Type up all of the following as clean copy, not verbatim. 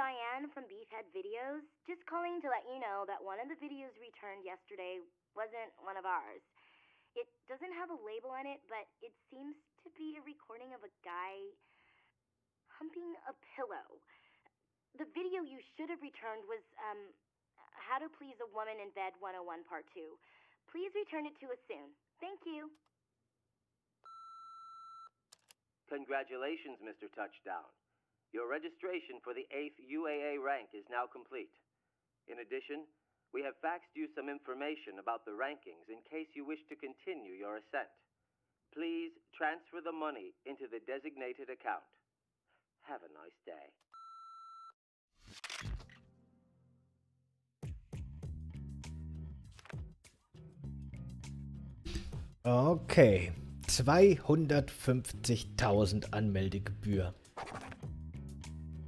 Diane from Beef Head Videos. Just calling to let you know that one of the videos returned yesterday wasn't one of ours. It doesn't have a label on it, but it seems to be a recording of a guy humping a pillow. The video you should have returned was, How to Please a Woman in Bed 101 Part 2. Please return it to us soon. Thank you. Congratulations, Mr. Touchdown. Your registration for the 8th UAA rank is now complete. In addition, we have faxed you some information about the rankings in case you wish to continue your ascent. Please transfer the money into the designated account. Have a nice day. Okay, 250.000 Anmeldegebühr.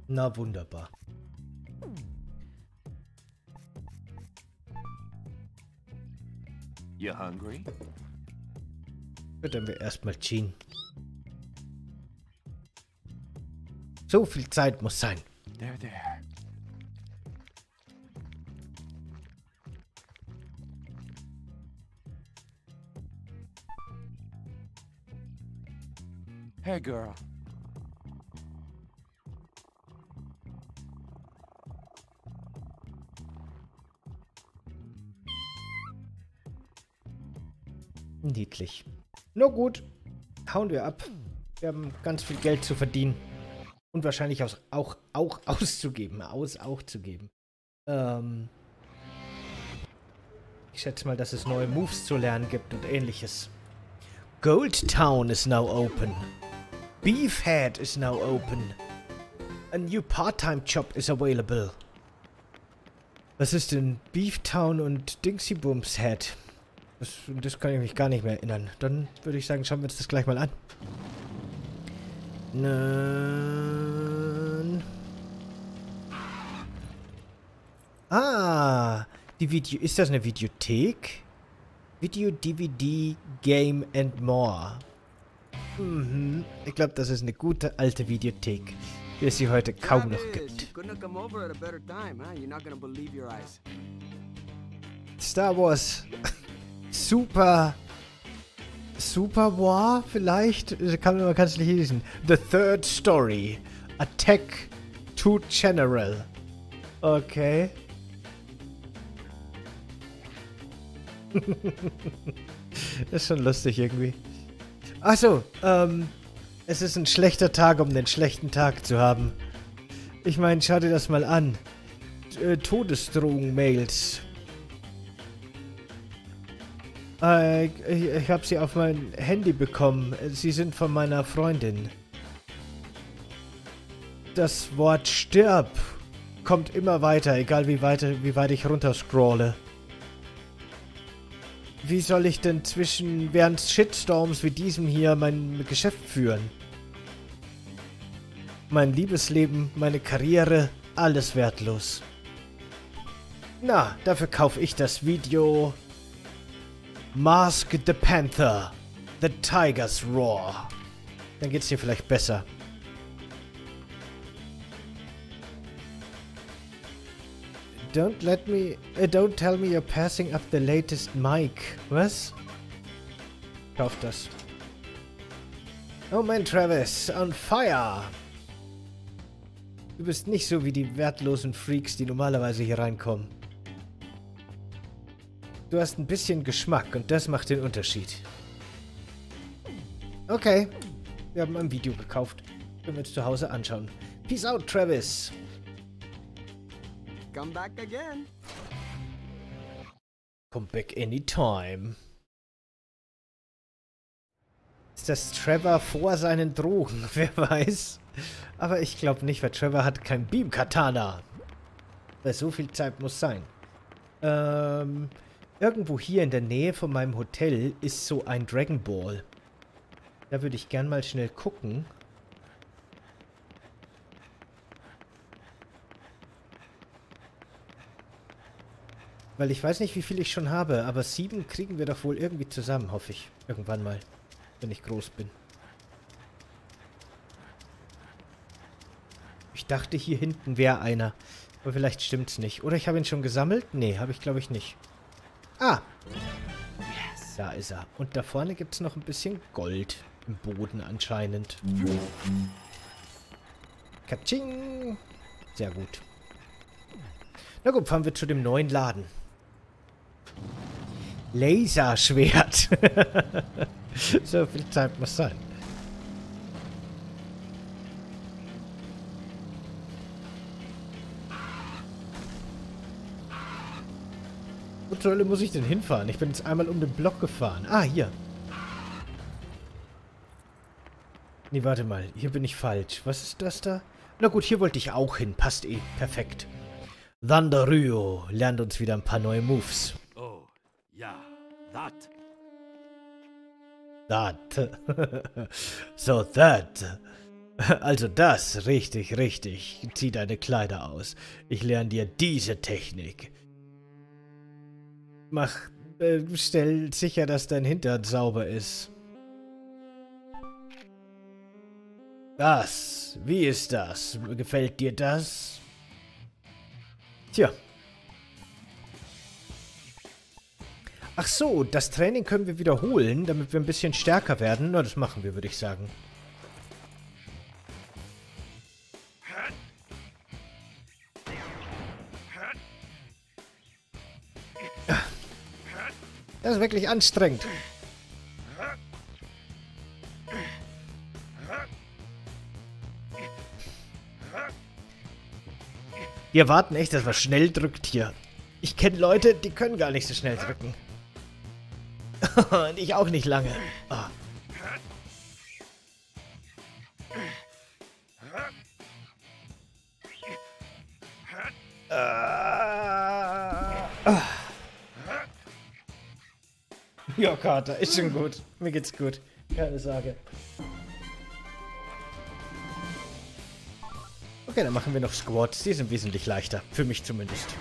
Na wunderbar. You hungry? Füttern wir erstmal Jean. So viel Zeit muss sein. There, there. Hey, girl. Niedlich. Nur gut. Hauen wir ab. Wir haben ganz viel Geld zu verdienen. Und wahrscheinlich auch auszugeben. Ich schätze mal, dass es neue Moves zu lernen gibt und ähnliches. Gold Town is now open. Beef Head is now open. A new part-time job is available. Was ist denn Beef Town und Dingsy Booms Head? Das kann ich mich gar nicht mehr erinnern. Dann würde ich sagen, schauen wir uns das gleich mal an. Nein. Ah, die Video. Ist das eine Videothek? Video, DVD, Game and More. Mhm. Ich glaube, das ist eine gute alte Videothek, wie es sie heute kaum noch gibt. Star Wars. Super War vielleicht? Man kann es nicht lesen. The Third Story. Attack to General. Okay. Das ist schon lustig irgendwie. Achso, es ist ein schlechter Tag, um den schlechten Tag zu haben. Ich meine, schau dir das mal an. Todesdrohung-Mails. Ich habe sie auf mein Handy bekommen. Sie sind von meiner Freundin. Das Wort Stirb kommt immer weiter, egal wie weit ich runterscrolle. Wie soll ich denn während Shitstorms wie diesem hier mein Geschäft führen? Mein Liebesleben, meine Karriere, alles wertlos. Na, dafür kaufe ich das Video... Mask the Panther, The Tiger's Roar. Dann geht's dir vielleicht besser. Don't tell me you're passing up the latest mic. Was? Kauf das. Oh man, Travis, on fire! Du bist nicht so wie die wertlosen Freaks, die normalerweise hier reinkommen. Du hast ein bisschen Geschmack und das macht den Unterschied. Okay. Wir haben ein Video gekauft. Können wir uns zu Hause anschauen. Peace out, Travis. Come back again. Come back anytime. Ist das Trevor vor seinen Drogen? Wer weiß. Aber ich glaube nicht, weil Trevor hat kein Beam-Katana. Weil so viel Zeit muss sein. Irgendwo hier in der Nähe von meinem Hotel ist so ein Dragon Ball. Da würde ich gern mal schnell gucken. Weil ich weiß nicht, wie viel ich schon habe, aber 7 kriegen wir doch wohl irgendwie zusammen, hoffe ich. Irgendwann mal, wenn ich groß bin. Ich Ich dachte, hier hinten wäre einer. Aber vielleicht stimmt's nicht. Oder ich habe ihn schon gesammelt? Nee, habe ich glaube ich nicht. Ah! Da ist er. Und da vorne gibt es noch ein bisschen Gold im Boden anscheinend. Katsching! Sehr gut. Na gut, fahren wir zu dem neuen Laden. Laserschwert. So viel Zeit muss sein. Wo zur Hölle muss ich denn hinfahren? Ich bin jetzt einmal um den Block gefahren. Ah, hier. Nee, warte mal. Hier bin ich falsch. Was ist das da? Na gut, hier wollte ich auch hin. Passt eh. Perfekt. Thunder Ryu lernt uns wieder ein paar neue Moves. Oh, ja. That. Also das. Richtig, richtig. Zieh deine Kleider aus. Ich lerne dir diese Technik. Stell sicher, dass dein Hintern sauber ist. Das. Wie ist das? Gefällt dir das? Tja. Ach so, das Training können wir wiederholen, damit wir ein bisschen stärker werden. Na, das machen wir, würde ich sagen. Das ist wirklich anstrengend. Wir erwarten echt, dass man schnell drückt hier. Ich kenne Leute, die können gar nicht so schnell drücken. Und ich auch nicht lange. Oh. Ja, Carter, ist schon gut. Mir geht's gut. Keine Sorge. Okay, dann machen wir noch Squats. Die sind wesentlich leichter. Für mich zumindest.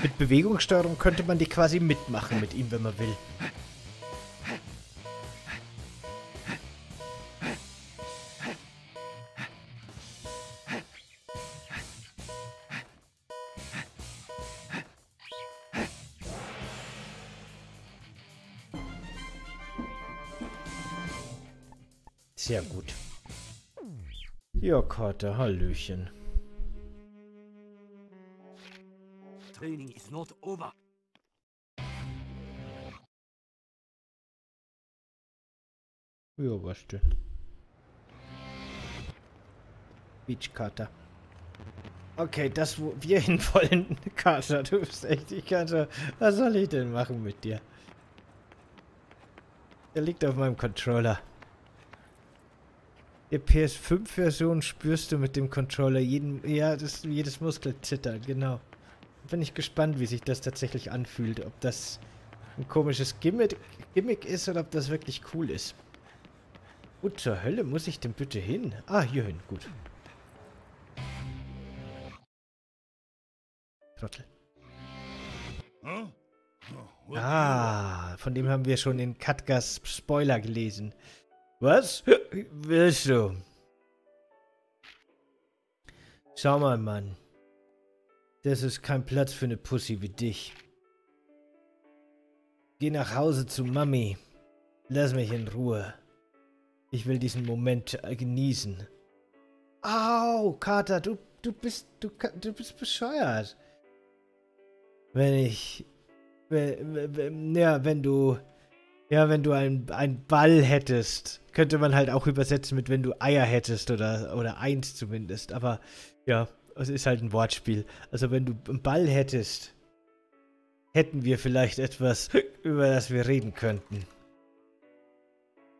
Mit Bewegungssteuerung könnte man die quasi mitmachen mit ihm, wenn man will. Sehr gut. Ja, Carter, hallöchen. Training is not over. Ja, was denn? Beach, Carter. Okay, das, wo wir hin wollen, Carter, du bist echt, ich kann schon... Was soll ich denn machen mit dir? Der liegt auf meinem Controller. Der PS5-Version spürst du mit dem Controller jedes Muskelzittern, genau. Bin ich gespannt, wie sich das tatsächlich anfühlt. Ob das ein komisches Gimmick ist oder ob das wirklich cool ist. Wo zur Hölle muss ich denn bitte hin? Ah, hier hin, gut. Trottel. Ah, von dem haben wir schon in Khadgars Spoiler gelesen. Was? Willst du? Schau mal, Mann. Das ist kein Platz für eine Pussy wie dich. Geh nach Hause zu Mami. Lass mich in Ruhe. Ich will diesen Moment genießen. Au, Carter, du bist bescheuert. Wenn du einen Ball hättest, könnte man halt auch übersetzen mit, wenn du Eier hättest oder eins zumindest. Aber ja, es ist halt ein Wortspiel. Also wenn du einen Ball hättest, hätten wir vielleicht etwas, über das wir reden könnten.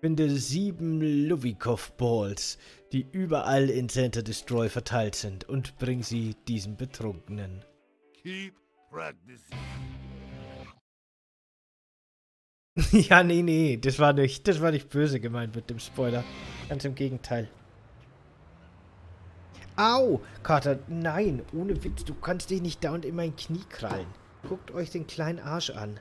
Finde 7 Lovikov Balls, die überall in Center Destroy verteilt sind, und bring sie diesem Betrunkenen. Keep practicing. Ja, nee, das war nicht böse gemeint mit dem Spoiler. Ganz im Gegenteil. Au, Carter, nein, ohne Witz, du kannst dich nicht dauernd in mein Knie krallen. Guckt euch den kleinen Arsch an.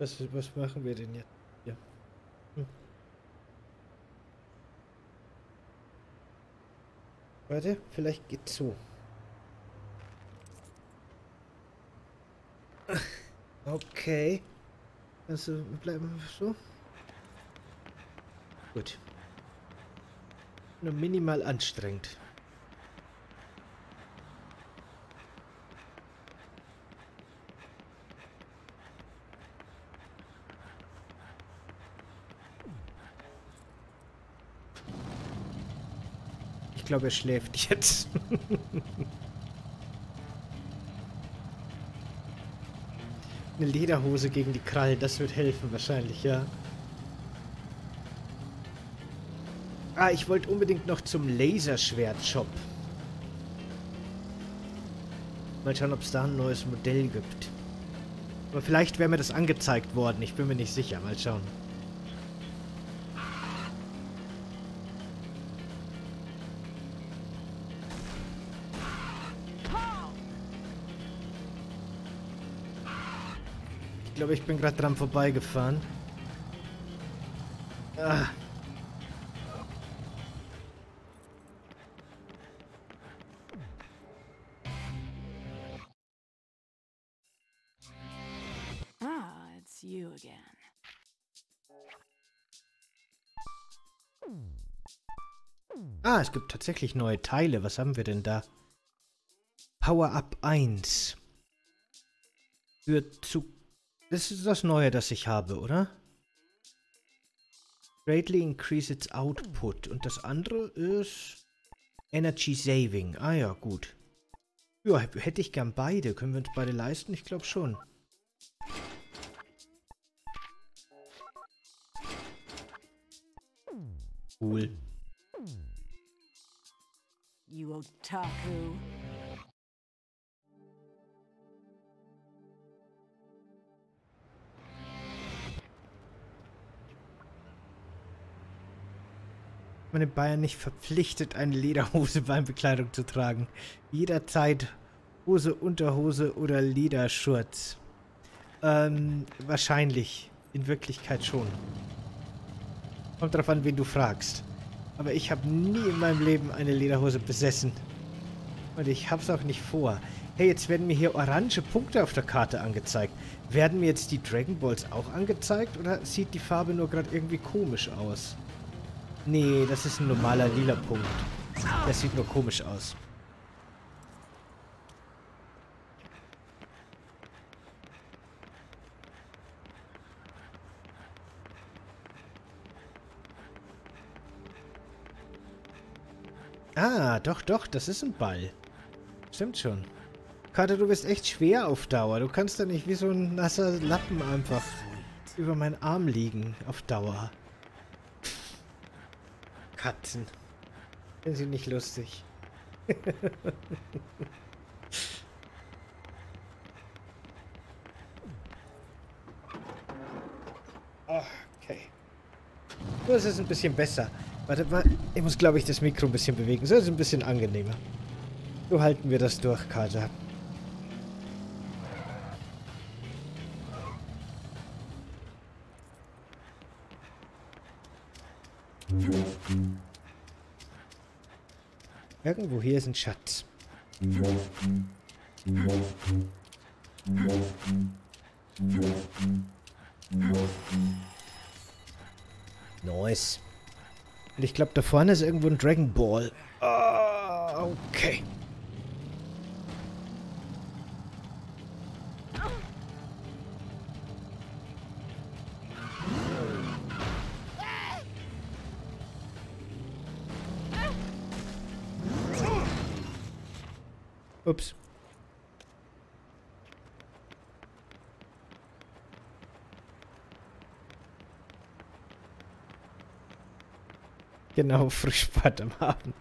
Was machen wir denn jetzt? Ja. Warte, vielleicht geht's so. Okay. Also bleiben wir so. Gut. Nur minimal anstrengend. Ich glaube, er schläft jetzt. Eine Lederhose gegen die Krallen, das wird helfen wahrscheinlich, ja. Ah, ich wollte unbedingt noch zum Laserschwert-Shop. Mal schauen, ob es da ein neues Modell gibt. Aber vielleicht wäre mir das angezeigt worden, ich bin mir nicht sicher. Mal schauen. Ich glaube, ich bin gerade dran vorbeigefahren. Ah. Ah, es gibt tatsächlich neue Teile. Was haben wir denn da? Power-Up 1. Das ist das Neue, das ich habe, oder? Greatly increase its output. Und das andere ist Energy Saving. Ah ja, gut. Ja, hätte ich gern beide. Können wir uns beide leisten? Ich glaube schon. Cool. You otaku. Man in Bayern nicht verpflichtet, eine Lederhose bei Bekleidung zu tragen. Jederzeit Hose, Unterhose oder Lederschurz. Wahrscheinlich. In Wirklichkeit schon. Kommt drauf an, wen du fragst. Aber ich habe nie in meinem Leben eine Lederhose besessen. Und ich hab's auch nicht vor. Hey, jetzt werden mir hier orange Punkte auf der Karte angezeigt. Werden mir jetzt die Dragon Balls auch angezeigt? Oder sieht die Farbe nur gerade irgendwie komisch aus? Nee, das ist ein normaler lila Punkt. Das sieht nur komisch aus. Ah, doch, doch, das ist ein Ball. Stimmt schon. Carter, du bist echt schwer auf Dauer. Du kannst da nicht wie so ein nasser Lappen einfach über meinen Arm liegen auf Dauer. Katzen. Sind sie nicht lustig. Okay. Das ist ein bisschen besser. Warte mal, ich muss, glaube ich, das Mikro ein bisschen bewegen. So ist ein bisschen angenehmer. So halten wir das durch, Carter. Irgendwo hier ist ein Schatz. Nice. Und ich glaube, da vorne ist irgendwo ein Dragon Ball. Oh, okay. Ups. Genau, Frischbad am Abend.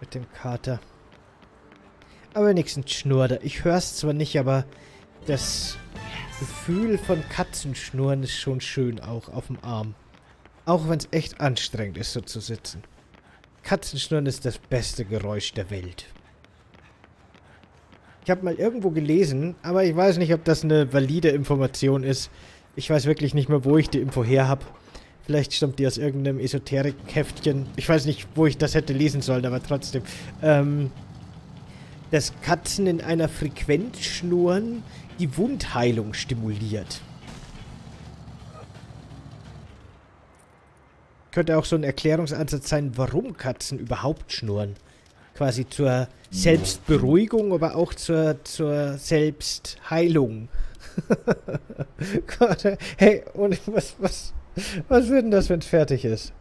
Mit dem Kater. Aber wenigstens schnurrt er. Ich höre es zwar nicht, aber das Gefühl von Katzenschnurren ist schon schön auch auf dem Arm. Auch wenn es echt anstrengend ist, so zu sitzen. Katzenschnurren ist das beste Geräusch der Welt. Ich habe mal irgendwo gelesen, aber ich weiß nicht, ob das eine valide Information ist, Ich weiß wirklich nicht mehr, wo ich die Info her habe. Vielleicht stammt die aus irgendeinem Esoterik-Heftchen. Ich weiß nicht, wo ich das hätte lesen sollen, aber trotzdem. Dass Katzen in einer Frequenz schnurren, die Wundheilung stimuliert. Könnte auch so ein Erklärungsansatz sein, warum Katzen überhaupt schnurren. Quasi zur Selbstberuhigung, aber auch zur Selbstheilung. Gott, hey, und was wird denn das, wenn es fertig ist?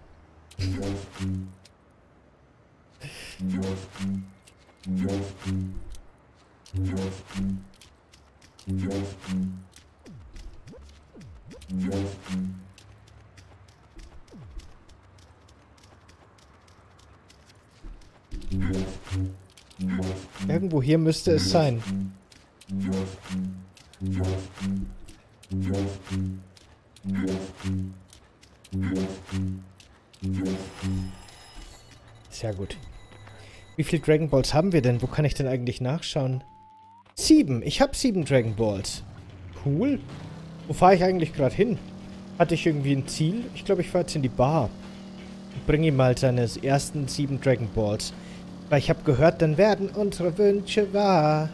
Irgendwo hier müsste es sein. Sehr gut. Wie viele Dragon Balls haben wir denn? Wo kann ich denn eigentlich nachschauen? 7. Ich habe 7 Dragon Balls. Cool. Wo fahre ich eigentlich gerade hin? Hatte ich irgendwie ein Ziel? Ich glaube, ich fahre jetzt in die Bar. Ich bringe ihm mal seine ersten 7 Dragon Balls. Weil ich habe gehört, dann werden unsere Wünsche wahr.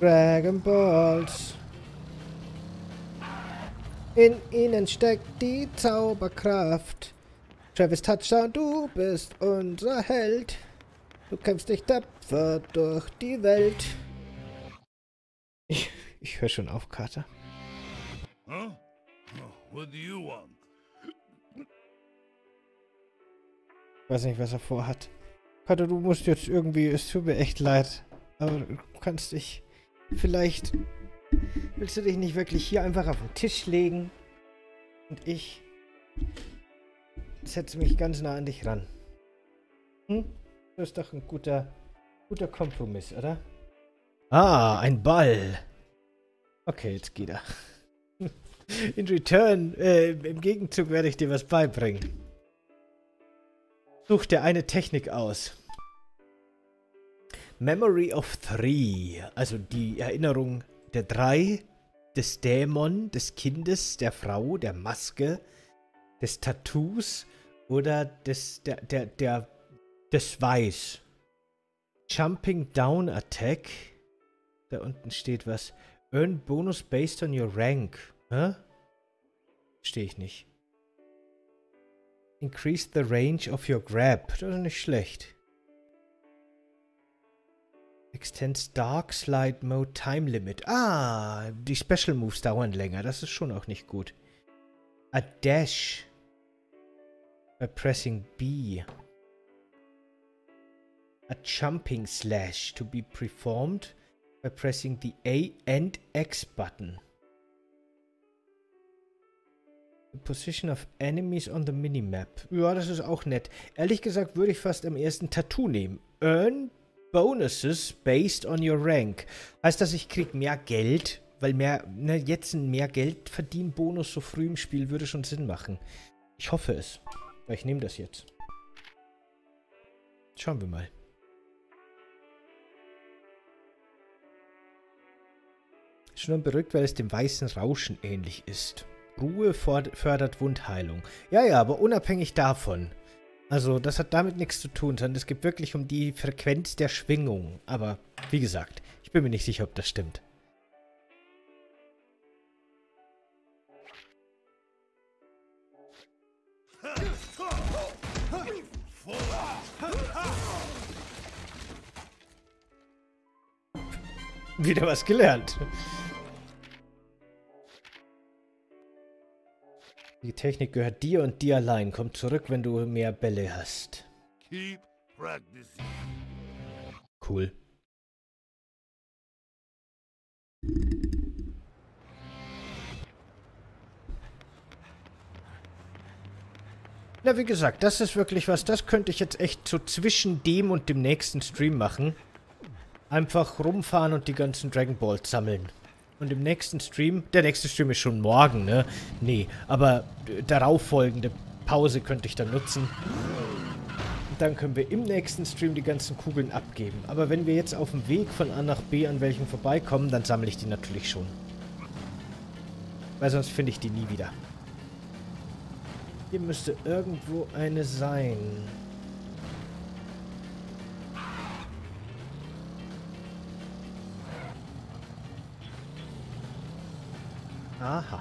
Dragon Balls. In ihnen steckt die Zauberkraft. Travis Touchdown, du bist unser Held. Du kämpfst dich tapfer durch die Welt. Ich höre schon auf, Carter. Huh? What do you want? Ich weiß nicht, was er vorhat. Carter, du musst jetzt irgendwie... Es tut mir echt leid. Aber du kannst dich... Vielleicht... Willst du dich nicht wirklich hier einfach auf den Tisch legen? Und ich... setze mich ganz nah an dich ran. Hm? Das ist doch ein guter Kompromiss, oder? Ah, ein Ball. Okay, jetzt geht er. In return, im Gegenzug werde ich dir was beibringen. Such dir eine Technik aus. Memory of 3, also die Erinnerung der 3, des Dämon, des Kindes, der Frau, der Maske, des Tattoos oder des Weiß. Jumping Down Attack. Da unten steht was. Earn Bonus based on your rank. Hä? Verstehe ich nicht. Increase the range of your grab. Das ist nicht schlecht. Extends Dark Slide Mode Time Limit. Ah, die Special Moves dauern länger. Das ist schon auch nicht gut. A Dash. By pressing B. A jumping slash to be performed by pressing the A and X button. The position of enemies on the minimap. Ja, das ist auch nett. Ehrlich gesagt würde ich fast am ersten Tattoo nehmen. Earn bonuses based on your rank. Heißt das, ich krieg mehr Geld, weil jetzt ein mehr Geld verdienen Bonus so früh im Spiel würde schon Sinn machen. Ich hoffe es. Weil ich nehme das jetzt. Schauen wir mal. Schon berückt, weil es dem weißen Rauschen ähnlich ist. Ruhe fördert Wundheilung. Ja, ja, aber unabhängig davon. Also, das hat damit nichts zu tun, sondern es geht wirklich um die Frequenz der Schwingung. Aber, wie gesagt, ich bin mir nicht sicher, ob das stimmt. Wieder was gelernt. Die Technik gehört dir und dir allein. Komm zurück, wenn du mehr Bälle hast. Keep practicing. Cool. Na, wie gesagt, das ist wirklich was, das könnte ich jetzt echt so zwischen dem und dem nächsten Stream machen. Einfach rumfahren und die ganzen Dragon Balls sammeln. Und im nächsten Stream, der nächste Stream ist schon morgen, ne? Nee, aber darauffolgende Pause könnte ich dann nutzen. Und dann können wir im nächsten Stream die ganzen Kugeln abgeben. Aber wenn wir jetzt auf dem Weg von A nach B an welchen vorbeikommen, dann sammle ich die natürlich schon. Weil sonst finde ich die nie wieder. Hier müsste irgendwo eine sein. Aha.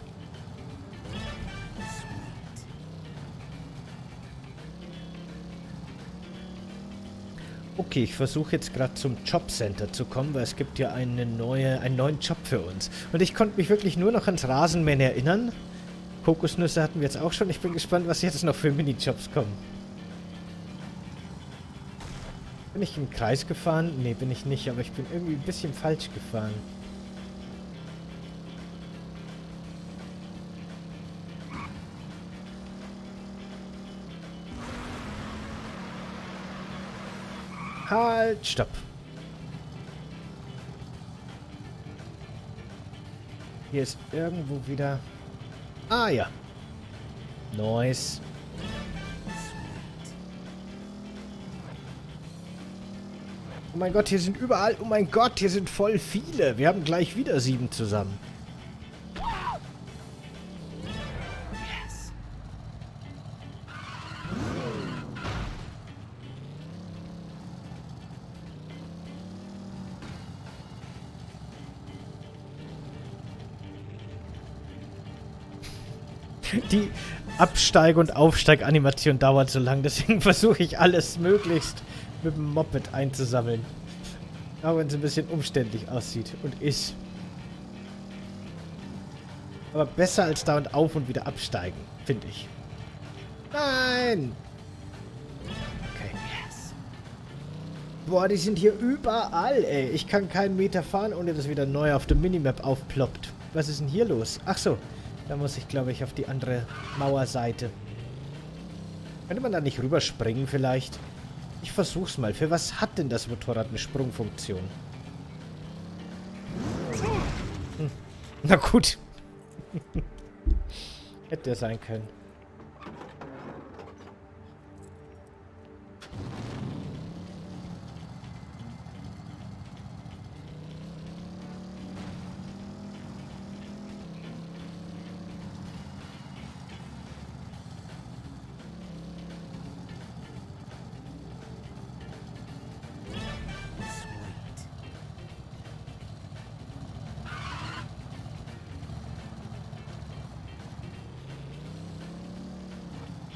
Okay, ich versuche jetzt gerade zum Jobcenter zu kommen, weil es gibt ja einen neuen Job für uns. Und ich konnte mich wirklich nur noch ans Rasenmähen erinnern. Kokosnüsse hatten wir jetzt auch schon. Ich bin gespannt, was jetzt noch für Minijobs kommen. Bin ich im Kreis gefahren? Nee, bin ich nicht, aber ich bin irgendwie ein bisschen falsch gefahren. Halt, stopp. Hier ist irgendwo wieder... Ah, ja. Nice. Oh mein Gott, hier sind überall... Oh mein Gott, hier sind voll viele. Wir haben gleich wieder 7 zusammen. Die Absteig- und Aufsteiganimation dauert so lang, deswegen versuche ich alles möglichst mit dem Moped einzusammeln. Auch wenn es ein bisschen umständlich aussieht und ist. Aber besser als dauernd auf und wieder absteigen, finde ich. Nein! Okay. Boah, die sind hier überall, ey. Ich kann keinen Meter fahren, ohne dass wieder neu auf der Minimap aufploppt. Was ist denn hier los? Ach so. Da muss ich, glaube ich, auf die andere Mauerseite. Könnte man da nicht rüberspringen vielleicht? Ich versuch's mal. Für was hat denn das Motorrad eine Sprungfunktion? Hm. Na gut. Hätte sein können.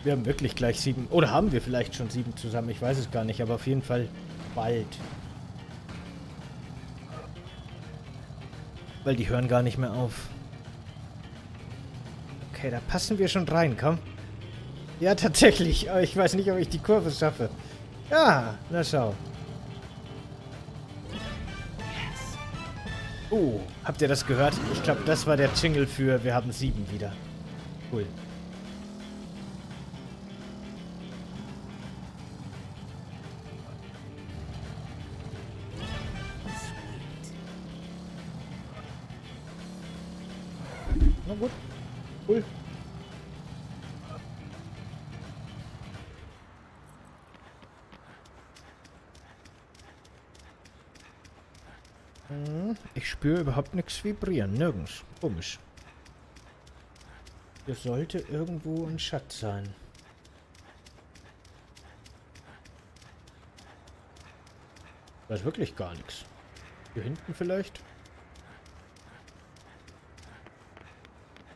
Wir haben wirklich gleich 7. Oder haben wir vielleicht schon 7 zusammen? Ich weiß es gar nicht, aber auf jeden Fall bald. Weil die hören gar nicht mehr auf. Okay, da passen wir schon rein, komm. Ja, tatsächlich. Aber ich weiß nicht, ob ich die Kurve schaffe. Ja, na schau. Oh, habt ihr das gehört? Ich glaube, das war der Jingle für wir haben 7 wieder. Cool. Ich spüre überhaupt nichts vibrieren. Nirgends. Komisch. Hier sollte irgendwo ein Schatz sein. Da ist wirklich gar nichts. Hier hinten vielleicht?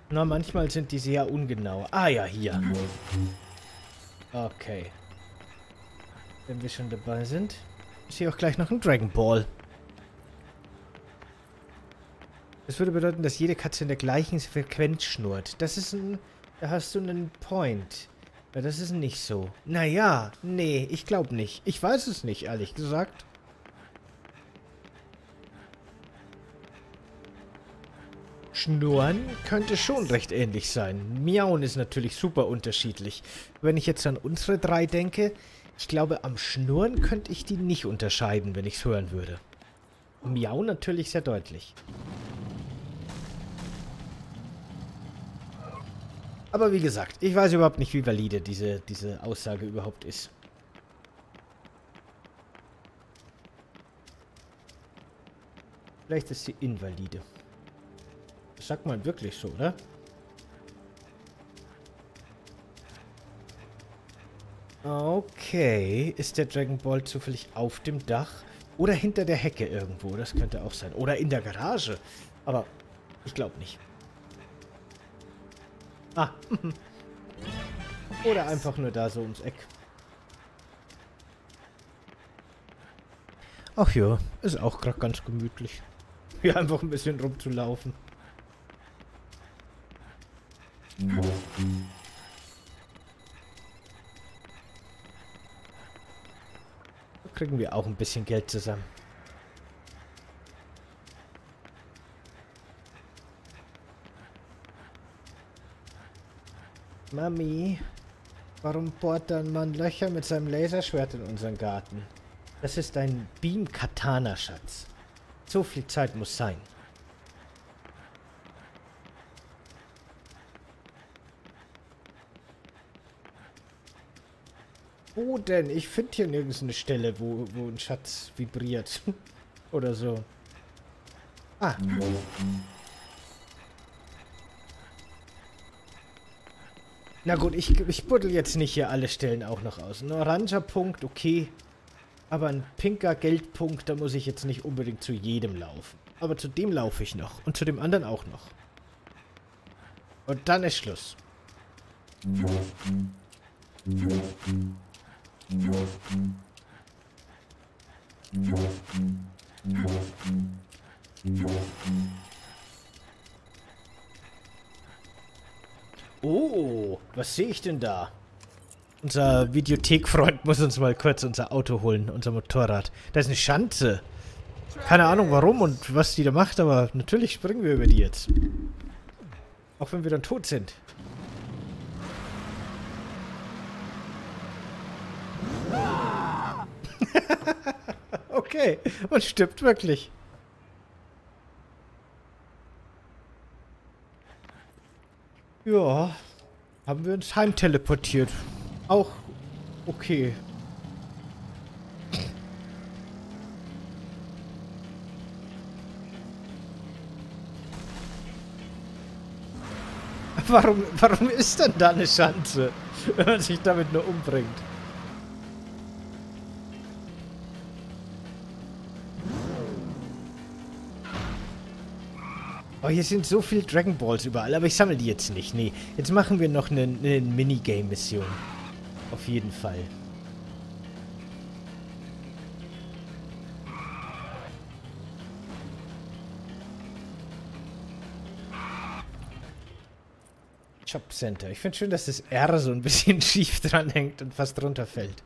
Na, manchmal sind die sehr ungenau. Ah ja, hier. Okay. Wenn wir schon dabei sind, ist hier auch gleich noch ein Dragon Ball. Das würde bedeuten, dass jede Katze in der gleichen Frequenz schnurrt. Das ist ein... Da hast du einen Point. Ja, das ist nicht so. Naja, nee, ich glaube nicht. Ich weiß es nicht, ehrlich gesagt. Schnurren könnte schon recht ähnlich sein. Miauen ist natürlich super unterschiedlich. Wenn ich jetzt an unsere drei denke, ich glaube, am Schnurren könnte ich die nicht unterscheiden, wenn ich es hören würde. Miauen natürlich sehr deutlich. Aber wie gesagt, ich weiß überhaupt nicht, wie valide diese Aussage überhaupt ist. Vielleicht ist sie invalide. Das sagt man wirklich so, oder? Okay. Ist der Dragon Ball zufällig auf dem Dach? Oder hinter der Hecke irgendwo? Das könnte auch sein. Oder in der Garage. Aber ich glaube nicht. Ah. Oder einfach nur da so ums Eck. Ach ja, ist auch gerade ganz gemütlich. Hier einfach ein bisschen rumzulaufen. Da kriegen wir auch ein bisschen Geld zusammen. Mami, warum bohrt dann man Löcher mit seinem Laserschwert in unseren Garten? Das ist ein Beam-Katana, Schatz. So viel Zeit muss sein. Wo denn? Ich finde hier nirgends eine Stelle, wo ein Schatz vibriert. Oder so. Ah. Na gut, ich buddel jetzt nicht hier alle Stellen auch noch aus. Ein oranger Punkt, okay. Aber ein pinker Geldpunkt, da muss ich jetzt nicht unbedingt zu jedem laufen. Aber zu dem laufe ich noch. Und zu dem anderen auch noch. Und dann ist Schluss. Oh, was sehe ich denn da? Unser Videothekfreund muss uns mal kurz unser Auto holen, unser Motorrad. Da ist eine Schanze. Keine Ahnung warum und was die da macht, aber natürlich springen wir über die jetzt. Auch wenn wir dann tot sind. Okay, man stirbt wirklich. Ja, haben wir uns heimteleportiert. Auch okay. Warum ist denn da eine Schanze, wenn man sich damit nur umbringt? Oh, hier sind so viele Dragon Balls überall, aber ich sammle die jetzt nicht. Nee, jetzt machen wir noch eine Minigame-Mission. Auf jeden Fall. Shop Center. Ich finde schön, dass das R so ein bisschen schief dran hängt und fast runterfällt.